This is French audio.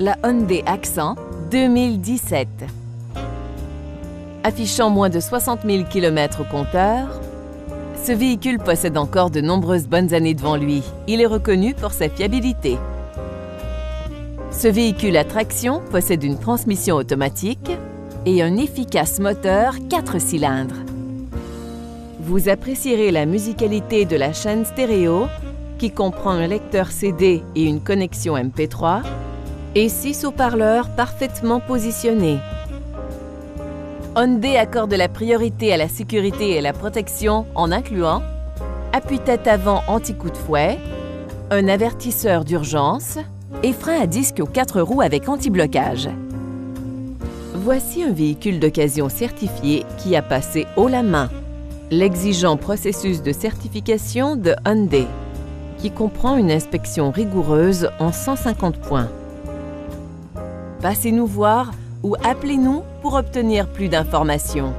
la Hyundai Accent 2017. Affichant moins de 60 000 km au compteur, ce véhicule possède encore de nombreuses bonnes années devant lui. Il est reconnu pour sa fiabilité. Ce véhicule à traction possède une transmission automatique et un efficace moteur 4 cylindres. Vous apprécierez la musicalité de la chaîne stéréo qui comprend un lecteur CD et une connexion MP3 et 6 haut-parleurs parfaitement positionnés. Hyundai accorde la priorité à la sécurité et à la protection en incluant appuie-tête avant anti-coup de fouet, un avertisseur d'urgence et frein à disque aux 4 roues avec anti-blocage. Voici un véhicule d'occasion certifié qui a passé haut la main l'exigeant processus de certification de Hyundai, qui comprend une inspection rigoureuse en 150 points. Passez-nous voir ou appelez-nous pour obtenir plus d'informations.